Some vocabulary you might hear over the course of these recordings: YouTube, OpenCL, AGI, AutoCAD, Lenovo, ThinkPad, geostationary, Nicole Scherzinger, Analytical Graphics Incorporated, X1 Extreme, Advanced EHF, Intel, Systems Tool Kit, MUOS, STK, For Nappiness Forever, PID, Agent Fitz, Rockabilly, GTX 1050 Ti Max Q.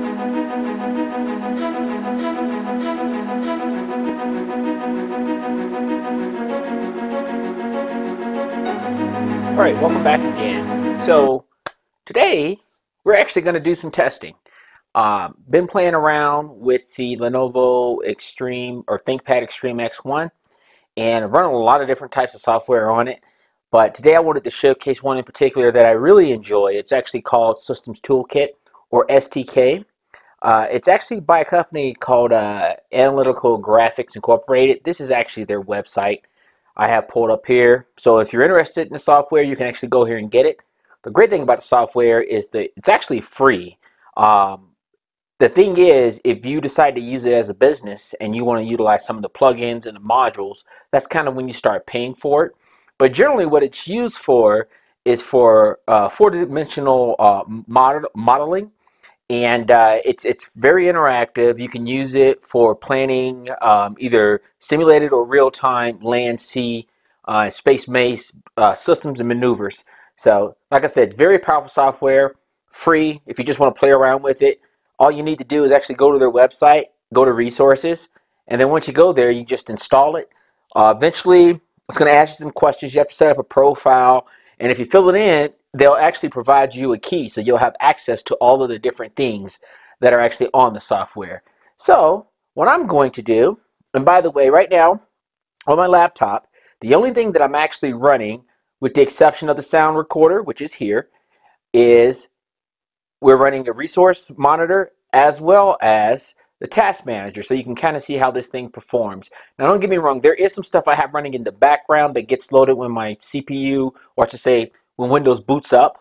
All right, welcome back again. So today we're actually going to do some testing. Been playing around with the Lenovo ThinkPad Extreme X1 and running a lot of different types of software on it. But today I wanted to showcase one in particular that I really enjoy. It's actually called Systems Toolkit, or STK. It's actually by a company called Analytical Graphics Incorporated. This is actually their website I have pulled up here. So if you're interested in the software, you can actually go here and get it. The great thing about the software is that it's actually free. The thing is, if you decide to use it as a business and you want to utilize some of the plugins and the modules, that's kind of when you start paying for it. But generally what it's used for is for four-dimensional modeling, and it's very interactive. You can use it for planning either simulated or real-time land, sea, space-based systems and maneuvers. So like I said, very powerful software, free. If you just want to play around with it, all you need to do is actually go to their website, go to resources, and then once you go there, you just install it. Eventually, it's going to ask you some questions. You have to set up a profile, and if you fill it in, they'll actually provide you a key, so you'll have access to all of the different things that are actually on the software. So what I'm going to do, and by the way, right now on my laptop, the only thing that I'm actually running, with the exception of the sound recorder, which is here, is we're running the resource monitor as well as the task manager, so you can kind of see how this thing performs. Now don't get me wrong, there is some stuff I have running in the background that gets loaded when my CPU, or I should say when Windows boots up,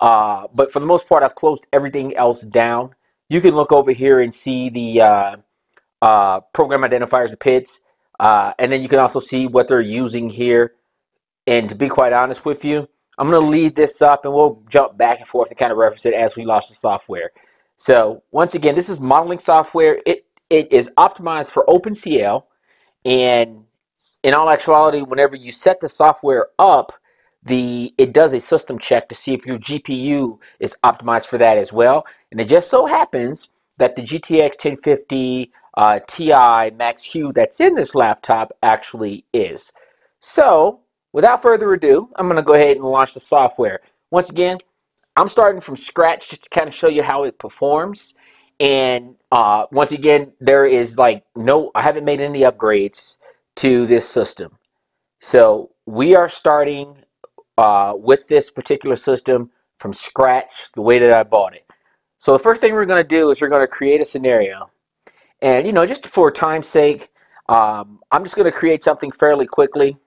but for the most part I've closed everything else down. You can look over here and see the program identifiers, the PIDs, and then you can also see what they're using here. And to be quite honest with you, I'm going to lead this up and we'll jump back and forth and kind of reference it as we launch the software. So once again, this is modeling software. It is optimized for OpenCL, and in all actuality, whenever you set the software up, it does a system check to see if your GPU is optimized for that as well. And it just so happens that the GTX 1050 Ti Max Q that's in this laptop actually is. So without further ado, I'm going to go ahead and launch the software. Once again, I'm starting from scratch just to kind of show you how it performs. And once again, there is like I haven't made any upgrades to this system. So we are starting with this particular system from scratch, the way that I bought it. So the first thing we're going to do is we're going to create a scenario. And you know, just for time's sake, I'm just going to create something fairly quickly.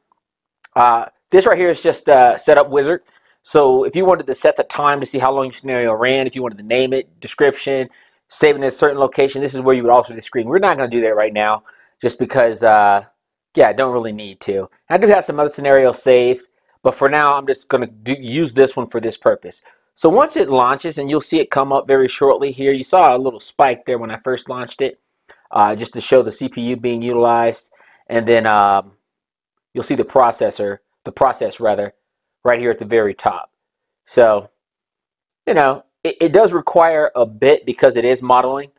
This right here is just a setup wizard. So if you wanted to set the time to see how long your scenario ran, if you wanted to name it, description, saving in a certain location, this is where you would alter the screen. We're not going to do that right now just because, yeah, I don't really need to. I do have some other scenarios saved, but for now I'm just going to use this one for this purpose. So once it launches, and you'll see it come up very shortly here, you saw a little spike there when I first launched it, just to show the CPU being utilized, and then you'll see the processor, the process right here at the very top. So, you know, it does require a bit because it is modeling,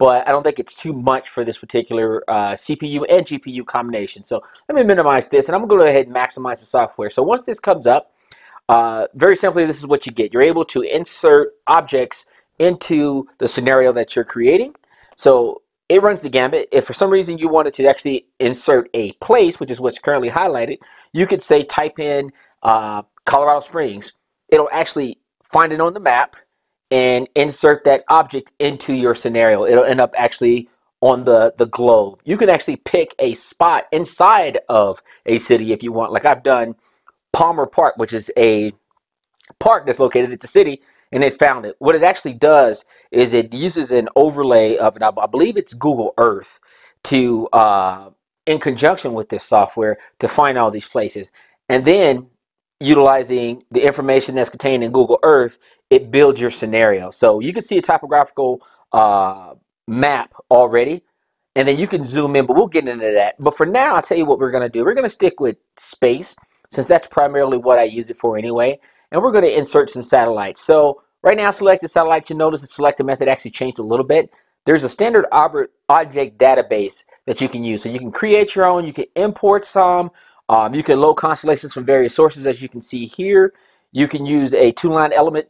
but I don't think it's too much for this particular CPU and GPU combination. So let me minimize this, and I'm going to go ahead and maximize the software. So once this comes up, very simply, this is what you get. You're able to insert objects into the scenario that you're creating. So it runs the gambit. If for some reason you wanted to actually insert a place, which is what's currently highlighted, you could say type in Colorado Springs. It'll actually find it on the map and insert that object into your scenario. It'll end up actually on the globe. You can actually pick a spot inside of a city if you want. Like I've done Palmer Park, which is a park that's located at the city, and it found it. What it actually does is it uses an overlay of, and I believe it's Google Earth, to in conjunction with this software to find all these places. And then utilizing the information that's contained in Google Earth, it builds your scenario. So you can see a topographical map already, and then you can zoom in, but we'll get into that. But for now, I'll tell you what we're going to do. We're going to stick with space, since that's primarily what I use it for anyway. And we're going to insert some satellites. So Right now, selected satellite, you'll notice the selected method actually changed a little bit. There's a standard object database that you can use. So you can create your own, you can import some, you can load constellations from various sources as you can see here. You can use a two-line element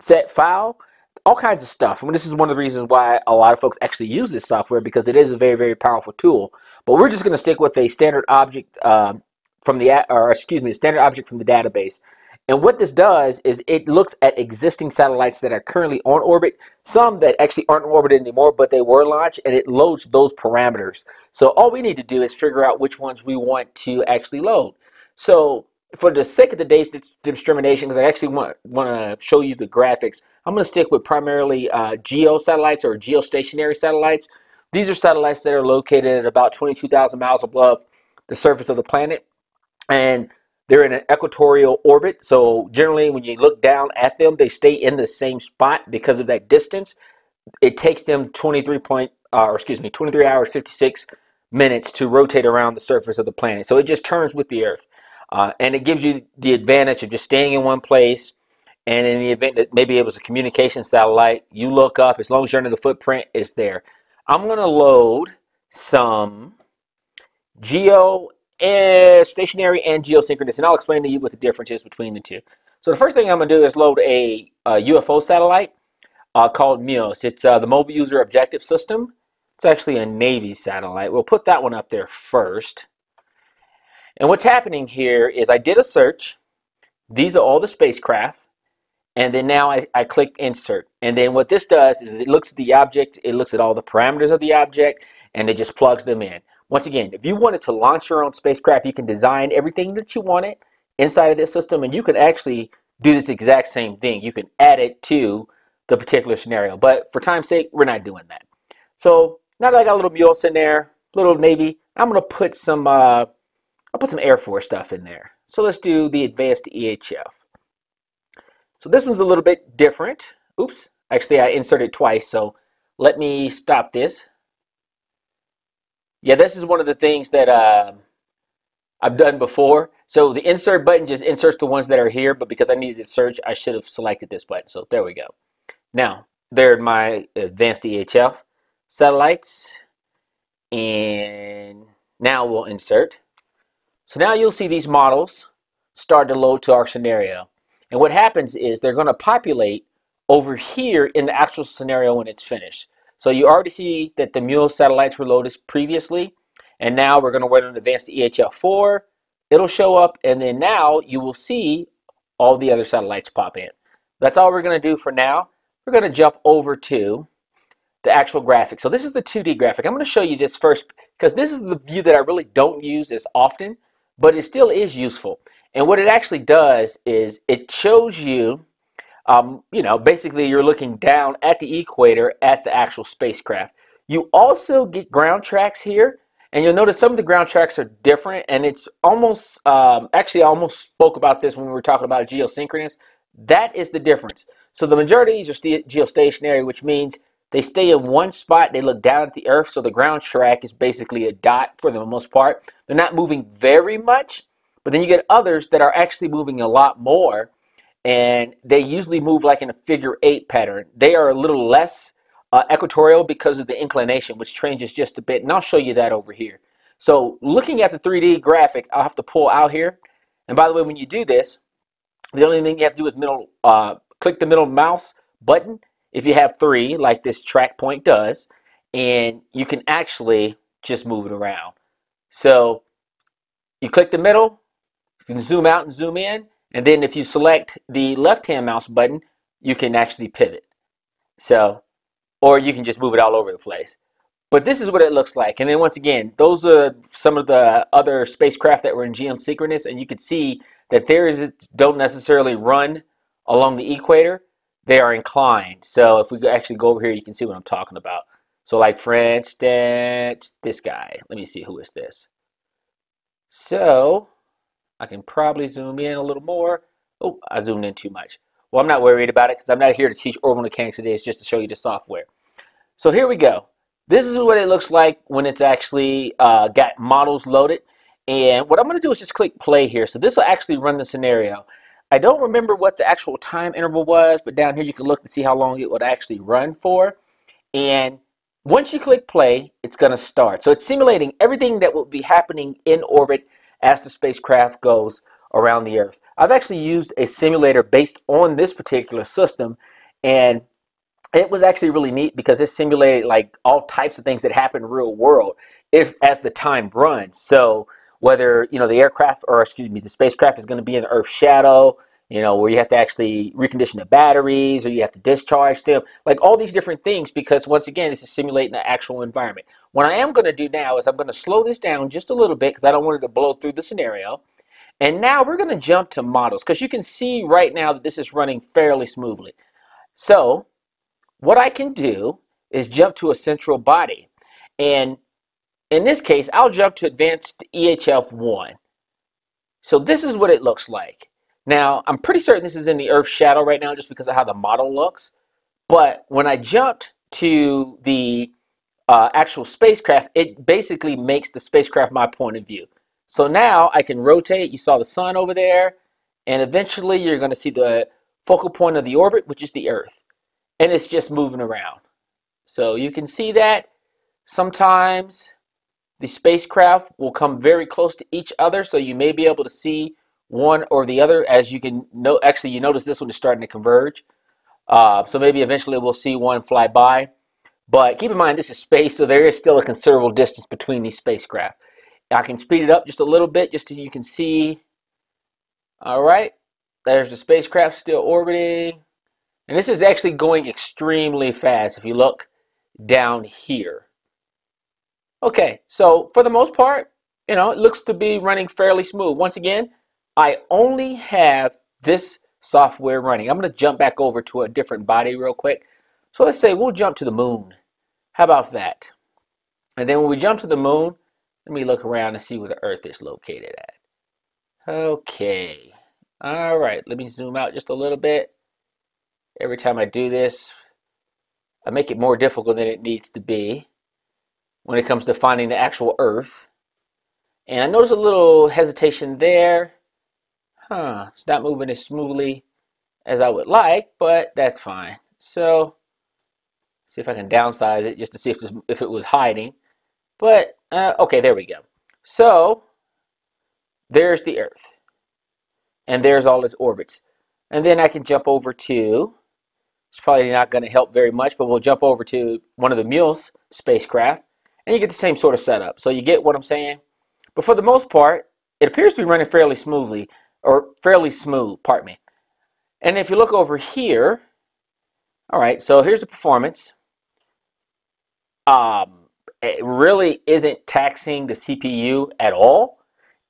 set file, all kinds of stuff. I mean, this is one of the reasons why a lot of folks actually use this software, because it is a very, very powerful tool. But we're just going to stick with a standard object from the database. And what this does is it looks at existing satellites that are currently on orbit, some that actually aren't in orbit anymore, but they were launched, and it loads those parameters. So all we need to do is figure out which ones we want to actually load. So for the sake of today's discrimination, because I actually want to show you the graphics, I'm going to stick with primarily geo satellites or geostationary satellites. These are satellites that are located at about 22,000 miles above the surface of the planet. And they're in an equatorial orbit, so generally when you look down at them, they stay in the same spot because of that distance. It takes them 23 hours, 56 minutes to rotate around the surface of the planet. So it just turns with the Earth. And it gives you the advantage of just staying in one place, and in the event that maybe it was a communication satellite, you look up, as long as you're under the footprint, it's there. I'm gonna load some geo stationary and geosynchronous, and I'll explain to you what the difference is between the two. So the first thing I'm going to do is load a UFO satellite called MUOS. It's the Mobile User Objective System. It's actually a Navy satellite. We'll put that one up there first. And what's happening here is I did a search. These are all the spacecraft, and then now I click insert. And then what this does is it looks at the object, it looks at all the parameters of the object, and it just plugs them in. Once again, if you wanted to launch your own spacecraft, you can design everything that you wanted inside of this system, and you can actually do this exact same thing. You can add it to the particular scenario, but for time's sake, we're not doing that. So now that I got a little MUOS in there, little Navy, I'm gonna put some, I'll put some Air Force stuff in there. So let's do the Advanced EHF. So this one's a little bit different. Oops, actually I inserted twice, so let me stop this. Yeah, this is one of the things that I've done before. So the insert button just inserts the ones that are here, but because I needed to search, I should have selected this button. So there we go. Now, there are my Advanced EHF satellites. And now we'll insert. So now you'll see these models start to load to our scenario. And what happens is they're going to populate over here in the actual scenario when it's finished. So you already see that the MUOS satellites were loaded previously, and now we're going to wait on Advanced EHF-4. It'll show up, and then now you will see all the other satellites pop in. That's all we're going to do for now. We're going to jump over to the actual graphic. So this is the 2D graphic. I'm going to show you this first because this is the view that I really don't use as often, but it still is useful. And what it actually does is it shows you you know, basically you're looking down at the equator at the actual spacecraft. You also get ground tracks here, and you'll notice some of the ground tracks are different, and it's almost, actually I almost spoke about this when we were talking about geosynchronous. That is the difference. So the majority of these are geostationary, which means they stay in one spot, they look down at the Earth, so the ground track is basically a dot for the most part. They're not moving very much, but then you get others that are actually moving a lot more, and they usually move like in a figure-8 pattern. They are a little less equatorial because of the inclination, which changes just a bit, and I'll show you that over here. So looking at the 3D graphic, I'll have to pull out here, and by the way, when you do this, the only thing you have to do is click the middle mouse button if you have 3, like this track point does, and you can actually just move it around. So you click the middle, you can zoom out and zoom in, and then if you select the left-hand mouse button, you can actually pivot. So, or you can just move it all over the place. But this is what it looks like. And then once again, those are some of the other spacecraft that were in geosynchronous, and you can see that theirs don't necessarily run along the equator. They are inclined. So if we actually go over here, you can see what I'm talking about. So like for instance, this guy. Let me see, who is this? So I can probably zoom in a little more. Oh, I zoomed in too much. Well, I'm not worried about it because I'm not here to teach orbital mechanics today. It's just to show you the software. So here we go. This is what it looks like when it's actually got models loaded. And what I'm going to do is just click play here. So this will actually run the scenario. I don't remember what the actual time interval was, but down here you can look to see how long it would actually run for. And once you click play, it's going to start. So it's simulating everything that will be happening in orbit as the spacecraft goes around the Earth. I've actually used a simulator based on this particular system, and it was actually really neat because it simulated like all types of things that happen in the real world as the time runs. So whether, you know, the aircraft, or excuse me, the spacecraft is going to be in the Earth's shadow, you know, where you have to actually recondition the batteries, or you have to discharge them, like all these different things, because once again, this is simulating the actual environment. What I am going to do now is I'm going to slow this down just a little bit because I don't want it to blow through the scenario. And now we're going to jump to models, because you can see right now that this is running fairly smoothly. So what I can do is jump to a central body. And in this case, I'll jump to Advanced EHF 1. So this is what it looks like. Now, I'm pretty certain this is in the Earth's shadow right now just because of how the model looks. But when I jumped to the actual spacecraft, it basically makes the spacecraft my point of view. So now I can rotate. You saw the sun over there. And eventually you're going to see the focal point of the orbit, which is the Earth. And it's just moving around. So you can see that sometimes the spacecraft will come very close to each other, so you may be able to see one or the other. As you can know, actually, you notice this one is starting to converge. So maybe eventually we'll see one fly by. But keep in mind, this is space, so there is still a considerable distance between these spacecraft. I can speed it up just a little bit, just so you can see. All right, there's the spacecraft still orbiting. And this is actually going extremely fast if you look down here. Okay, so for the most part, you know, it looks to be running fairly smooth. Once again, I only have this software running. I'm going to jump back over to a different body real quick. So let's say we'll jump to the moon. How about that? And then when we jump to the moon, let me look around and see where the Earth is located at. Okay. All right, let me zoom out just a little bit. Every time I do this, I make it more difficult than it needs to be when it comes to finding the actual Earth. And I notice a little hesitation there. It's not moving as smoothly as I would like, but that's fine. So, see if I can downsize it just to see if it was hiding. But, okay, there we go. So, there's the Earth. And there's all its orbits. And then I can jump over to, it's probably not going to help very much, but we'll jump over to one of the MUOS spacecraft. And you get the same sort of setup. So you get what I'm saying? But for the most part, it appears to be running fairly smoothly, or fairly smooth, pardon me. And if you look over here, all right, so here's the performance. It really isn't taxing the CPU at all.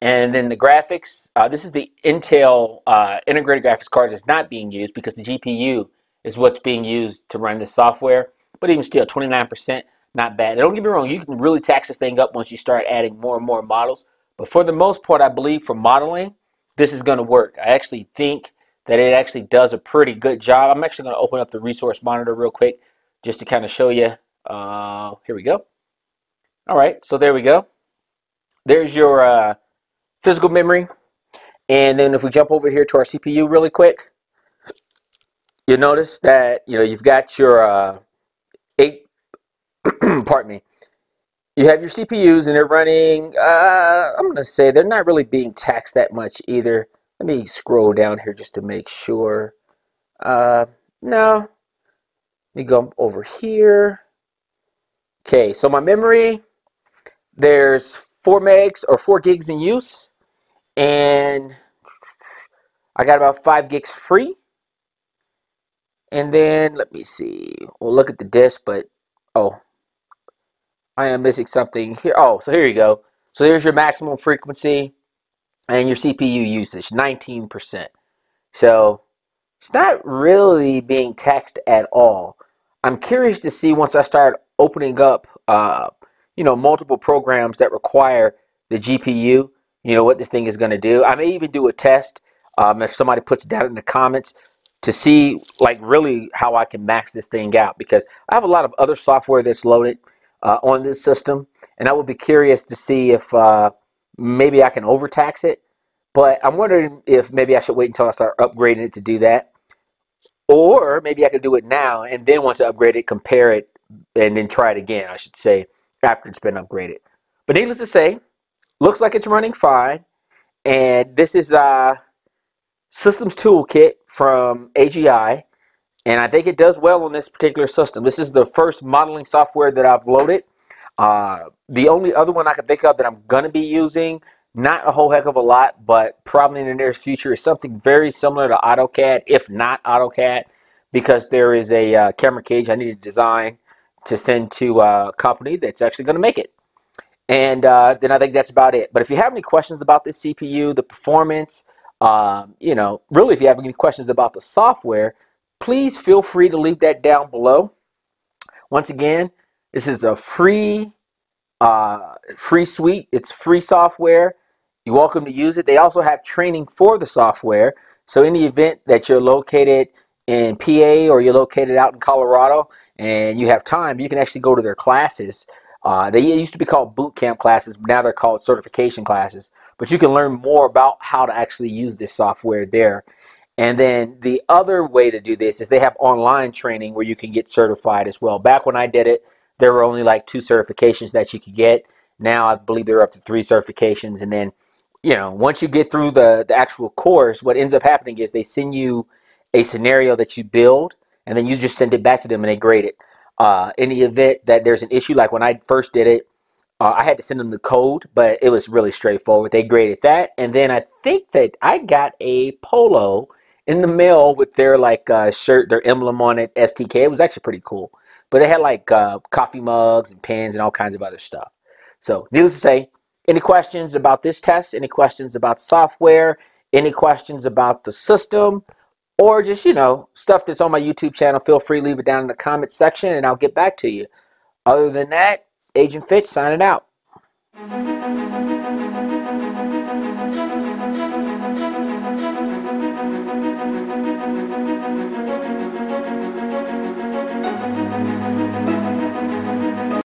And then the graphics, this is the Intel integrated graphics card that's not being used because the GPU is what's being used to run this software. But even still, 29%. Not bad. And don't get me wrong, you can really tax this thing up once you start adding more and more models. But for the most part, I believe for modeling, this is going to work. I actually think that it actually does a pretty good job. I'm actually going to open up the resource monitor real quick just to kind of show you. Here we go. All right, so there we go. There's your physical memory. And then if we jump over here to our CPU really quick, you'll notice that, you know, you've got your pardon me. You have your CPUs and they're running, I'm going to say they're not really being taxed that much either. Let me scroll down here just to make sure. No. Let me go over here. Okay, so my memory, there's 4 gigs in use. And I got about 5 gigs free. And then, let me see. We'll look at the disk, but, oh, I am missing something here. Oh, so here you go. So there's your maximum frequency and your CPU usage, 19%. So it's not really being taxed at all. I'm curious to see once I start opening up, you know, multiple programs that require the GPU, you know, what this thing is going to do. I may even do a test if somebody puts it down in the comments to see, like, really how I can max this thing out, because I have a lot of other software that's loaded on this system, and I would be curious to see if maybe I can overtax it. But I'm wondering if maybe I should wait until I start upgrading it to do that. Or maybe I could do it now and then once I upgrade it, compare it, and then try it again, I should say, after it's been upgraded. But needless to say, looks like it's running fine. And this is Systems Toolkit from AGI. And I think it does well on this particular system. This is the first modeling software that I've loaded. The only other one I can think of that I'm going to be using, not a whole heck of a lot, but probably in the near future, is something very similar to AutoCAD, if not AutoCAD, because there is a camera cage I need to design to send to a company that's actually going to make it. And then I think that's about it. But if you have any questions about this CPU, the performance, you know, really if you have any questions about the software, please feel free to leave that down below. Once again, this is a free suite. It's free software. You're welcome to use it. They also have training for the software. So in the event that you're located in PA or you're located out in Colorado and you have time, you can actually go to their classes. They used to be called boot camp classes, but now they're called certification classes. But you can learn more about how to actually use this software there. And then the other way to do this is they have online training where you can get certified as well. Back when I did it, there were only like 2 certifications that you could get. Now I believe there are up to 3 certifications. And then, you know, once you get through the actual course, what ends up happening is they send you a scenario that you build, and then you just send it back to them and they grade it. In the event that there's an issue, like when I first did it, I had to send them the code, but it was really straightforward. They graded that. And then I think that I got a polo in the mail with their like shirt, their emblem on it, STK. It was actually pretty cool. But they had like coffee mugs and pens and all kinds of other stuff. So needless to say, any questions about this test, any questions about software, any questions about the system, or just, you know, stuff that's on my YouTube channel, feel free to leave it down in the comment section and I'll get back to you. Other than that, Agent Fitz signing out.